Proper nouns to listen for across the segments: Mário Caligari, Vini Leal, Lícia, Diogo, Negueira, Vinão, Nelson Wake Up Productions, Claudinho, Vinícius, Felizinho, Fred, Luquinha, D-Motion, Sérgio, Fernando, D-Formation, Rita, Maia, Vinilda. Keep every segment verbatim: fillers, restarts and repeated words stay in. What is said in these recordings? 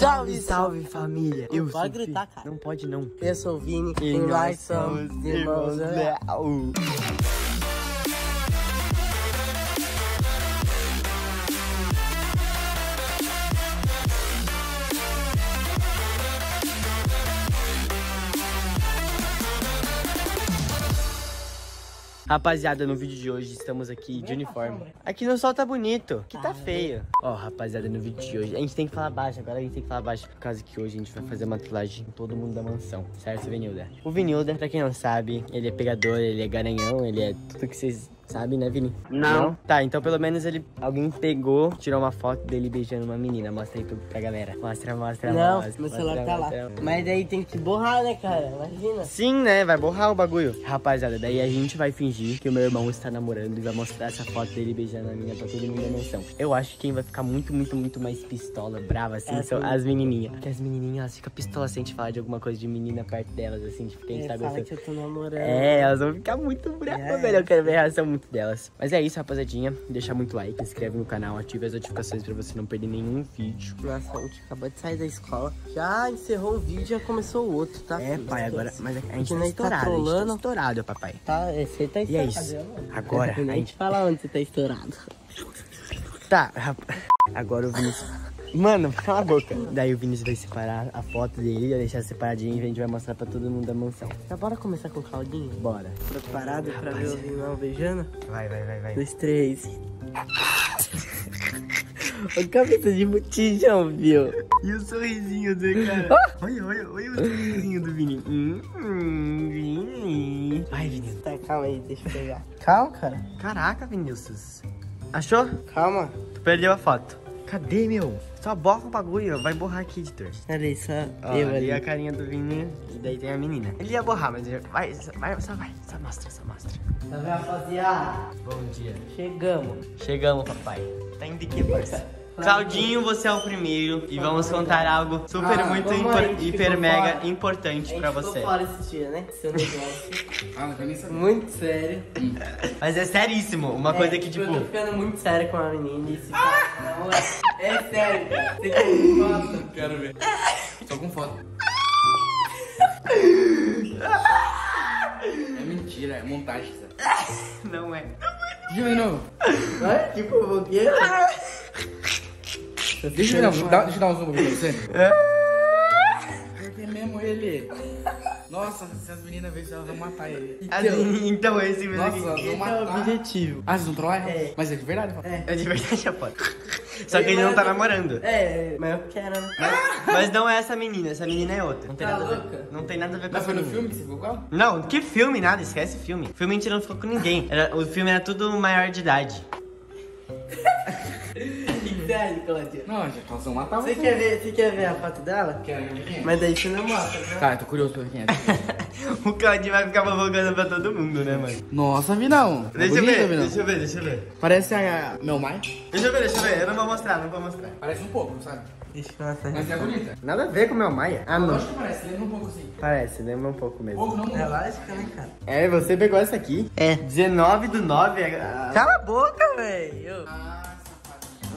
Salve, salve família. Eu não pode gritar, cara. Não pode não. Eu sou o Vini e, e nós somos irmãos Léo. Rapaziada, no vídeo de hoje estamos aqui de uniforme. Aqui no sol tá bonito, aqui tá feio. Ó, rapaziada, no vídeo de hoje a gente tem que falar baixo, agora a gente tem que falar baixo. Por causa que hoje a gente vai fazer uma trilagem com todo mundo da mansão, certo, Vinilda? O Vinilda, pra quem não sabe, ele é pegador, ele é garanhão, ele é tudo que vocês... Sabe, né, Vini? Não. Não. Tá, então pelo menos ele... Alguém pegou, tirou uma foto dele beijando uma menina. Mostra aí pra, pra galera. Mostra, mostra, não, mostra. Não, meu celular tá lá. Mas daí tem que borrar, né, cara? Imagina. Sim, né? Vai borrar o bagulho. Rapaziada, daí a gente vai fingir que o meu irmão está namorando e vai mostrar essa foto dele beijando a menina pra todo mundo na mansão. Eu acho que quem vai ficar muito, muito, muito mais pistola, brava, assim, é, são assim, as menininhas. Porque as menininhas, elas ficam pistola se a gente falar de alguma coisa de menina perto delas, assim. Tipo, quem é, sabe... Fala que eu tô namorando. É, elas vão ficar muito bravas, é, velho. Eu quero ver a reação muito delas. Mas é isso, rapaziadinha. Deixa muito like, se inscreve no canal, ative as notificações pra você não perder nenhum vídeo. Nossa, a gente acabou de sair da escola. Já encerrou o vídeo, já começou o outro, tá? É, filho, pai, agora... Mas a gente tá estourado, a gente tá estourado, papai. Tá, você tá estourado. E é isso. Agora, a gente... Fala onde você tá estourado. Tá, rapaz. Agora o Vinícius... Mano, cala a boca. Daí o Vinícius vai separar a foto dele, vai deixar separadinho e a gente vai mostrar pra todo mundo da mansão. Tá, bora começar com o Claudinho? Bora. Preparado pra ver o Vinão beijando? Vai, vai, vai, vai. Dois, três. O cabeça de botijão, viu? E o sorrisinho dele, cara. Olha, olha, olha o sorrisinho do Vini. Hum, hum, Vini. Vai, Vinícius. Tá, calma aí, deixa eu pegar. Calma, cara. Caraca, Vinícius. Achou? Calma. Tu perdeu a foto. Cadê, meu? Só borra o bagulho, vai borrar aqui, editor. Olha aí, só ó, eu ali. E a carinha do Vininho, e daí tem a menina. Ele ia borrar, mas eu... vai, só vai, só vai, só mostra, só mostra. Salve, rapaziada. Bom dia. Chegamos. Chegamos, papai. Tá indo de que, parça? Claudinho, você é o primeiro e vamos contar algo super, ah, muito, impor hiper, mega fora. Importante pra você. A gente ficou fora esse dia, né? Seu negócio. Muito sério. Mas é seríssimo, uma é, coisa que tipo... Eu tô ficando muito sério com a menina e se fala, é sério. Você quer ver foto? Quero ver. Tô com foto. É mentira, é montagem. Não é. De novo. Olha que fofoqueiro. Deixa eu, não, dá, deixa eu dar um zoom pra você. Porque mesmo ele. Nossa, se as meninas verem, elas vão matar ele. Então, então esse mesmo aqui. Nossa, elas vão matar. É o objetivo. Ah, vocês não trollam? É. Mas é de verdade, rapaz. É, é de verdade, rapaz. Só que ele, ele não tá namorando. É, mas eu quero, né? Mas, mas não é essa menina, essa menina é outra. Não tem tá nada louca? A ver, não tem nada a ver com essa menina. Mas foi no filme que você ficou com ela? Não, que filme, nada, esquece filme. O filme a gente não ficou com ninguém. Era, o filme era tudo maior de idade. Não, já causou uma tava. Você quer ver, você quer ver a foto dela? Quero ver. Mas daí você não mostra, né? Tá, eu tô curioso pra ver quem é. O Claudinho vai ficar babogando pra todo mundo, né, mano? Nossa, Vinão. Tá deixa bonito, eu ver, Vinão. Deixa eu ver, deixa eu ver. Parece a... meu mãe. Deixa eu ver, deixa eu ver. Eu não vou mostrar, não vou mostrar. Parece um pouco, sabe? Deixa eu mostrar. Mas é bonita. Nada a ver com o meu Maia. Ah, não. Eu acho que parece, lembra um pouco sim. Parece, lembra um pouco mesmo. Pouco, não, não. É lógico, né, cara? É, você pegou essa aqui. É. dezenove do nove. Ah. Cala a boca, velho. Ah.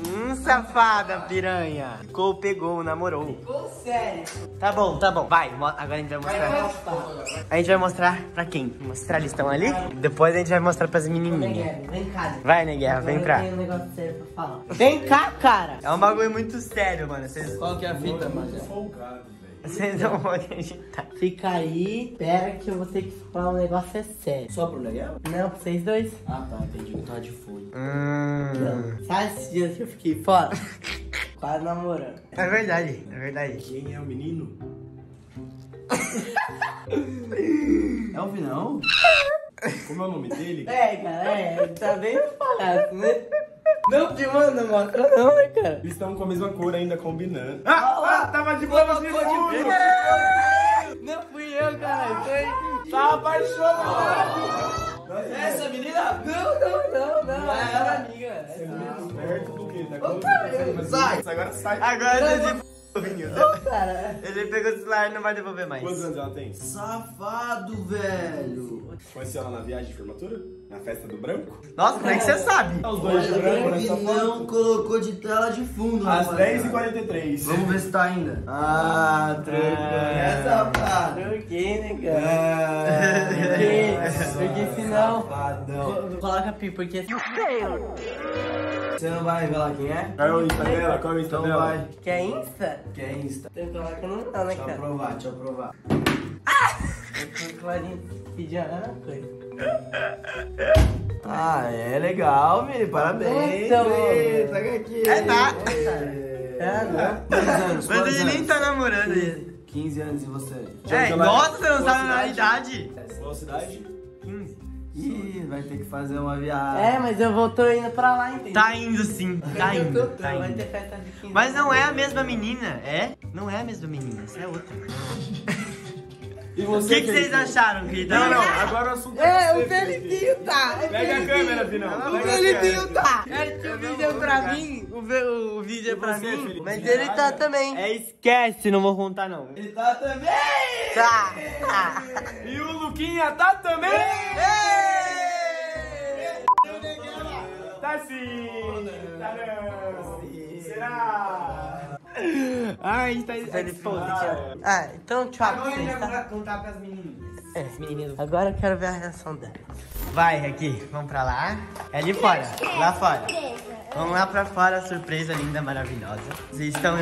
Hum, safada piranha. Ficou, pegou, namorou. Ficou sério. Tá bom, tá bom. Vai, agora a gente vai mostrar. A gente vai mostrar pra quem? Mostrar eles estão ali? Depois a gente vai mostrar pras menininhas. Vem cá. Vai, Negueira, vem pra. Tem um negócio sério pra falar. Vem cá, cara. É um bagulho muito sério, mano. Vocês... Qual que é a fita, mano? Vocês não podem agitar. Fica aí, pera que eu vou ter que falar um negócio é sério. Só pro Negueira? Não, pra vocês dois. Ah, tá, entendi. Tá de folha. Hum. Sabe esses dias que eu fiquei fora? Quase namorando. É verdade, é verdade. Quem é o menino? É o Vinão? Como é o nome dele? É, cara, é. Tá bem falado, né? Não te manda, mano. Não, né, cara? Eles estão com a mesma cor ainda, combinando. Ah, ah, ah tava de boa, você de... Não fui eu, cara. Foi... Tá apaixonado. Ah, essa menina? Não, não, não, não. Ela é a amiga. Você é muito perto do que? Tá com... Sai. Agora sai. Agora você... Não, não, cara. Ele pegou o celular e não vai devolver mais. Quantos anos ela tem? Safado, velho. Conheceu ela na viagem de formatura? Na festa do branco? Nossa, como é que você sabe? Os dois de branco, né? O Vinão colocou de tela de fundo. Às dez e quarenta e três. Vamos ver se tá ainda. Ah, tranquilo. Essa pá. Tranquei, né, cara? Tranquei. Porque senão... Coloca a pi, porque... Você não vai revelar quem é? Qual é o Insta dela? Qual é o Insta dela? Quer Insta? Quer Insta. Tenta lá que não tá, né, cara? Deixa eu provar, deixa eu provar. Ah! O Claudinho pediu uma coisa. Ah, é legal, filho. Parabéns. Então, tá aqui. É tá. É, né? Mas ele anos? Nem tá namorando ele. quinze anos e você? É, é nossa, você não sabe a idade. Qual cidade? quinze. Ih, vai ter que fazer uma viagem. É, mas eu vou, tô indo pra lá, entendeu? Tá indo sim, tá indo. Tô, tô, tá indo. Ter festa de quinze. Mas não é a mesma menina, é? Não é a mesma menina, essa é outra. O que, que, que vocês acharam, Rita? Não, não, agora o assunto é o Felizinho tá. É Pega Felizinho. A câmera, Vinão. O Felizinho tá. Ele que o vídeo é pra mim. O vídeo é pra mim. Mas ele tá também. É, esquece, não vou contar não. Ele tá também. Tá. E o Luquinha tá também. Tá sim. Tá não. Será? Ai, tá explodindo. Ah, então tchau. Agora eu vou contar pras menininhas. É, as menininhas. Agora eu quero ver a reação delas. Vai, aqui, vamos pra lá. É ali fora, lá fora. Vamos lá pra fora, surpresa linda, maravilhosa. Vocês estão,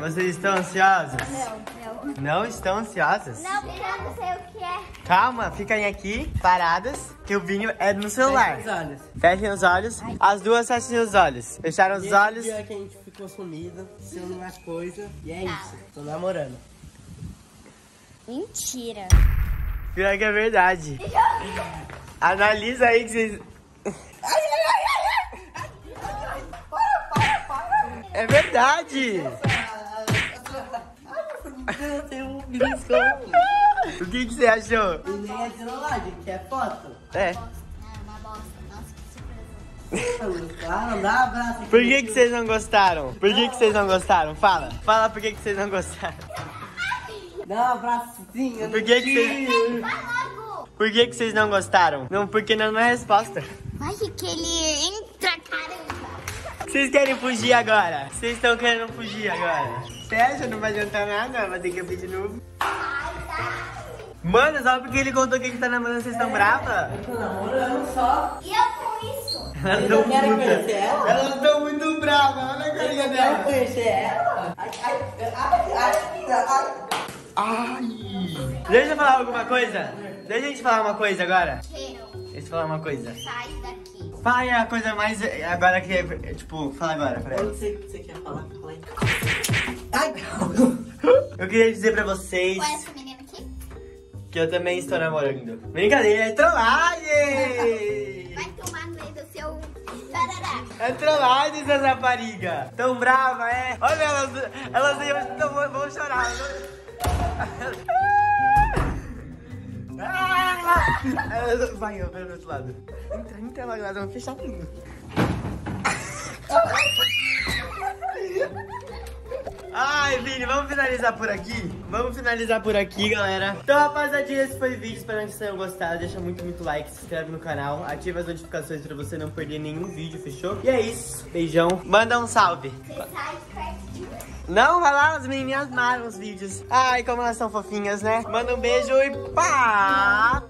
vocês estão ansiosas? Não, não. Não estão ansiosas? Não, porque eu não sei o que é. Calma, fiquem aqui, paradas, que o vinho é no celular. Fechem os olhos. Fechem os olhos. As duas fechem os olhos. Fecharam os olhos. Consumida, sendo uma coisa, e é isso, tô namorando. Mentira. Pior que é verdade. Analisa aí que vocês... Ai, ai, ai, ai. Para, para, para. É verdade. O que que você achou? E nem é celular, que é foto? É. Por que que vocês não gostaram? Por que que vocês não gostaram? Fala. Fala por que que vocês não gostaram. Dá um abracinho. Por que que vocês... Por que que vocês não gostaram? Não, porque não é resposta. Ai, que ele entra, caramba. Vocês querem fugir agora? Vocês estão querendo fugir agora? Sérgio, não vai adiantar nada, vai ter que pedir de novo. Mano, só porque ele contou que ele tá namorando, vocês estão brava? Eu tô namorando só. E eu com isso? Elas não querem conhecer ela? Elas estão muito bravas, olha a carinha dela. Querem conhecer ela? Ai, ai, ai, ai, ai, ai. Deixa eu falar alguma coisa. Deixa a gente falar uma coisa agora. Deixa eu falar uma coisa. Sai daqui. Pai, é a coisa mais... Agora que é... Tipo, fala agora, Fred. Eu não sei o que você quer falar. Fala aí. Ai, eu queria dizer pra vocês... Qual é essa menina aqui? Que eu também estou namorando. Brincadeira, é trollagem! É trollagem, essa rapariga. Tão brava, é? Olha, elas, elas aí vão chorar. Vai, eu pelo outro lado. Entra, entra lá, elas vão fechar tudo. Ai, Vini, vamos finalizar por aqui? Vamos finalizar por aqui, galera. Então, rapaziadinha, esse foi o vídeo. Espero que vocês tenham gostado. Deixa muito, muito like, se inscreve no canal. Ativa as notificações pra você não perder nenhum vídeo, fechou? E é isso. Beijão. Manda um salve. Não, vai lá, as menininhas amaram os vídeos. Ai, como elas são fofinhas, né? Manda um beijo e pá!